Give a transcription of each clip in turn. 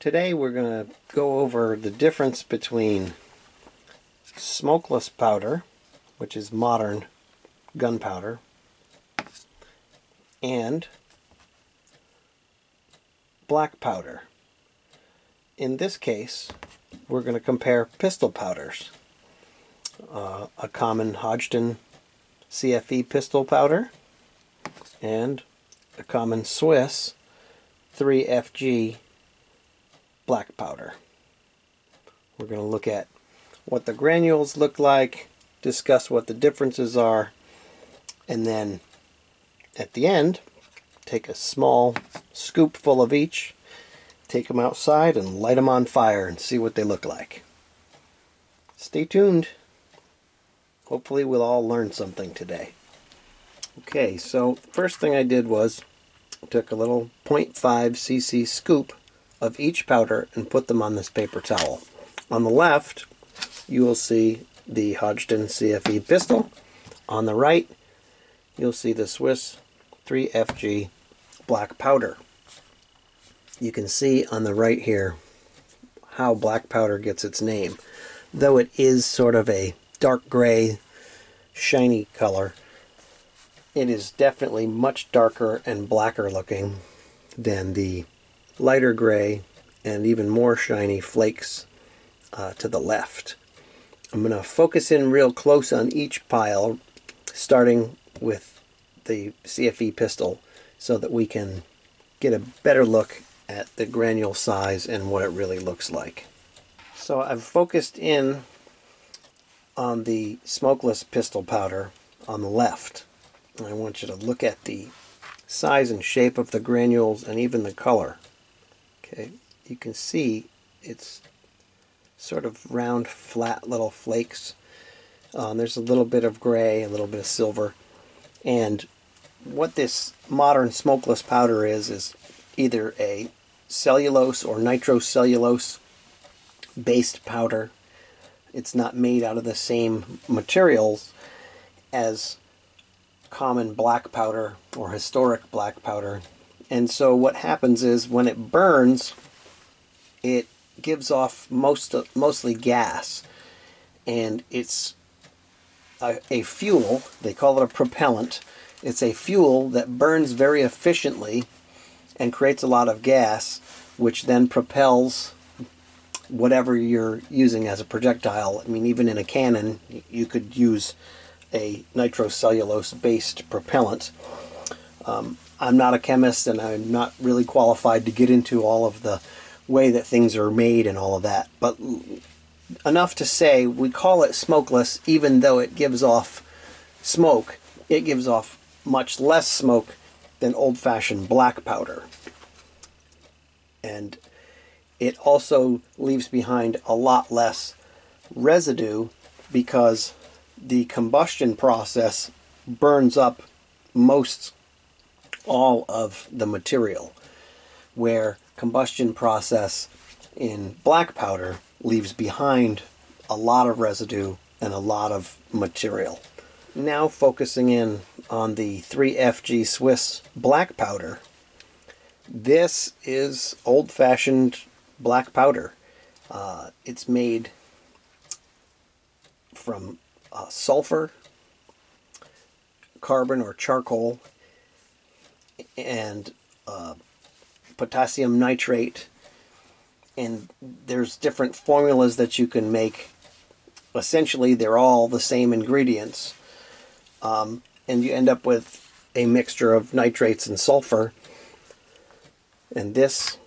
Today we're going to go over the difference between smokeless powder, which is modern gunpowder, and black powder. In this case, we're going to compare pistol powders. A common Hodgdon CFE pistol powder and a common Swiss 3FG black powder. We're going to look at what the granules look like, discuss what the differences are, and then at the end take a small scoop full of each, take them outside and light them on fire and see what they look like. Stay tuned. Hopefully we'll all learn something today. Okay, so first thing I did was took a little 0.5 cc scoop of each powder and put them on this paper towel. On the left you will see the Hodgdon CFE pistol. On the right you'll see the Swiss 3FG black powder. You can see on the right here how black powder gets its name. Though it is sort of a dark gray, shiny color, it is definitely much darker and blacker looking than the lighter gray and even more shiny flakes to the left. I'm going to focus in real close on each pile, starting with the CFE pistol, so that we can get a better look at the granule size and what it really looks like. So I've focused in on the smokeless pistol powder on the left. And I want you to look at the size and shape of the granules and even the color. Okay, you can see it's sort of round, flat little flakes. There's a little bit of gray, a little bit of silver. And what this modern smokeless powder is either a cellulose or nitrocellulose based powder. It's not made out of the same materials as common black powder or historic black powder. And so what happens is when it burns, it gives off mostly gas, and it's a fuel. They call it a propellant. It's a fuel that burns very efficiently and creates a lot of gas, which then propels whatever you're using as a projectile. I mean, even in a cannon, you could use a nitrocellulose-based propellant. I'm not a chemist, and I'm not really qualified to get into all of the way that things are made and all of that, but enough to say we call it smokeless. Even though it gives off smoke, it gives off much less smoke than old-fashioned black powder, and it also leaves behind a lot less residue because the combustion process burns up most all of the material, where combustion process in black powder leaves behind a lot of residue and a lot of material. Now focusing in on the 3FG Swiss black powder. This is old-fashioned black powder. It's made from sulfur, carbon or charcoal, and potassium nitrate, and there's different formulas that you can make. Essentially they're all the same ingredients, and you end up with a mixture of nitrates and sulfur. And this,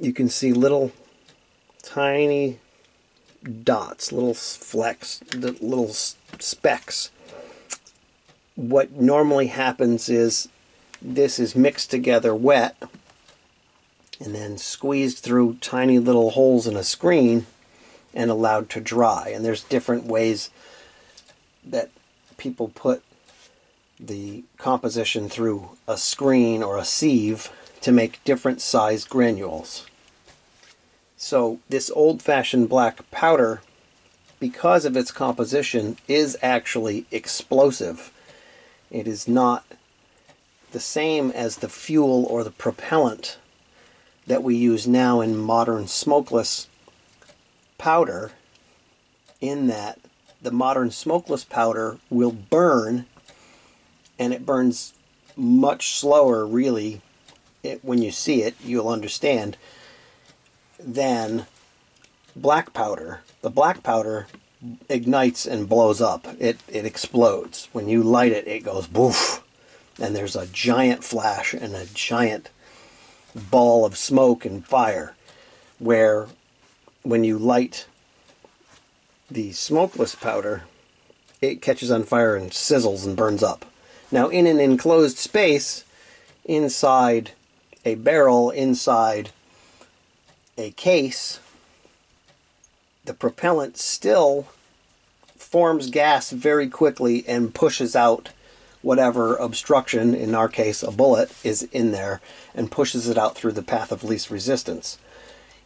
you can see little tiny dots, little flecks, little specks. What normally happens is this is mixed together wet and then squeezed through tiny little holes in a screen and allowed to dry. And there's different ways that people put the composition through a screen or a sieve to make different size granules. So this old-fashioned black powder, because of its composition, is actually explosive. It is not the same as the fuel or the propellant that we use now in modern smokeless powder, in that the modern smokeless powder will burn, and it burns much slower, really, when you see it, you'll understand, than black powder. The black powder ignites and blows up. It explodes. When you light it, it goes boof, and there's a giant flash and a giant ball of smoke and fire. Where when you light the smokeless powder, it catches on fire and sizzles and burns up. Now, in an enclosed space, inside a barrel, inside a case, the propellant still forms gas very quickly and pushes out whatever obstruction, in our case a bullet, is in there, and pushes it out through the path of least resistance.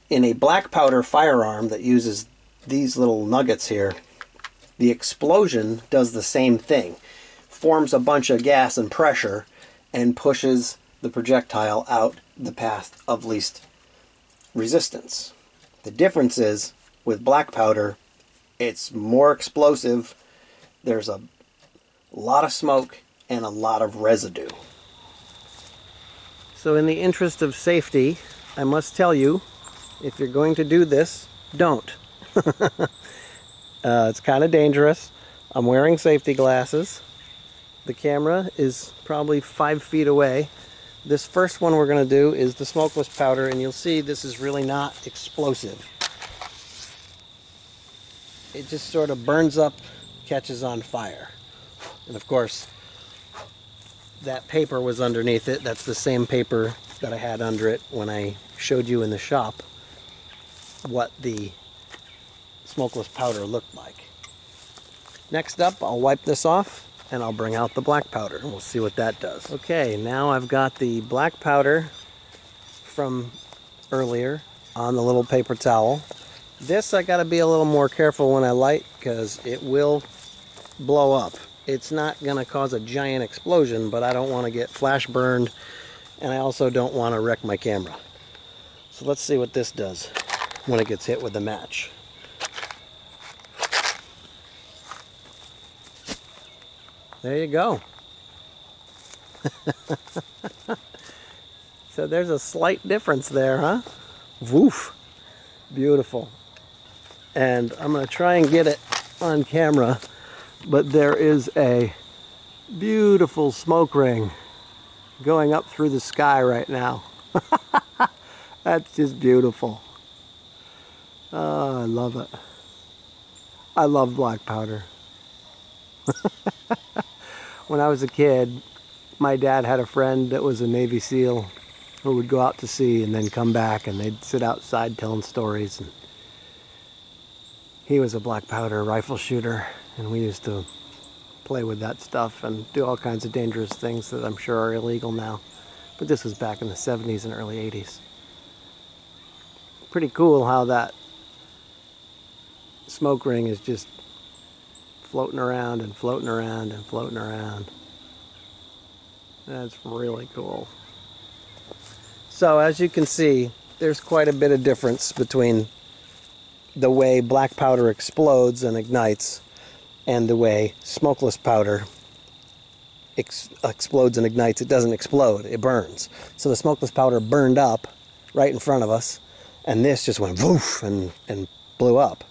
In a black powder firearm that uses these little nuggets here, the explosion does the same thing, forms a bunch of gas and pressure and pushes the projectile out the path of least resistance. The difference is, with black powder, it's more explosive, there's a lot of smoke and a lot of residue. So in the interest of safety, I must tell you, if you're going to do this, don't. It's kind of dangerous. I'm wearing safety glasses. The camera is probably 5 feet away. This first one we're going to do is the smokeless powder, and you'll see this is really not explosive. It just sort of burns up, catches on fire. And of course, that paper was underneath it. That's the same paper that I had under it when I showed you in the shop what the smokeless powder looked like. Next up, I'll wipe this off, and I'll bring out the black powder, and we'll see what that does. Okay, now I've got the black powder from earlier on the little paper towel. This I gotta be a little more careful when I light, because it will blow up. It's not gonna cause a giant explosion, but I don't wanna get flash burned, and I also don't wanna wreck my camera. So let's see what this does when it gets hit with the match. There you go. So there's a slight difference there, huh? Woof. Beautiful. And I'm going to try and get it on camera, but there is a beautiful smoke ring going up through the sky right now. That's just beautiful. Oh, I love it. I love black powder. When I was a kid, my dad had a friend that was a Navy SEAL who would go out to sea and then come back, and they'd sit outside telling stories. And he was a black powder rifle shooter, and we used to play with that stuff and do all kinds of dangerous things that I'm sure are illegal now. But this was back in the 70s and early 80s. Pretty cool how that smoke ring is just floating around and floating around and floating around. That's really cool. So as you can see, there's quite a bit of difference between the way black powder explodes and ignites and the way smokeless powder explodes and ignites. It doesn't explode, it burns. So the smokeless powder burned up right in front of us, and this just went woof and blew up.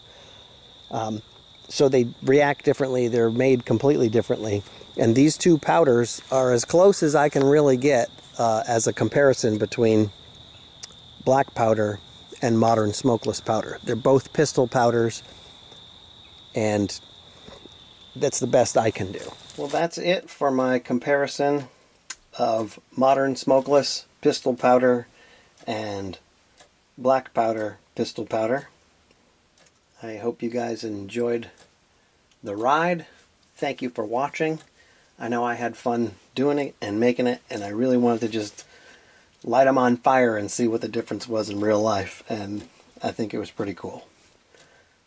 So they react differently, they're made completely differently. And these two powders are as close as I can really get as a comparison between black powder and modern smokeless powder. They're both pistol powders, and that's the best I can do. Well, that's it for my comparison of modern smokeless pistol powder and black powder pistol powder. I hope you guys enjoyed the ride. Thank you for watching. I know I had fun doing it and making it, and I really wanted to just light them on fire and see what the difference was in real life, and I think it was pretty cool.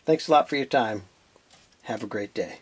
Thanks a lot for your time. Have a great day.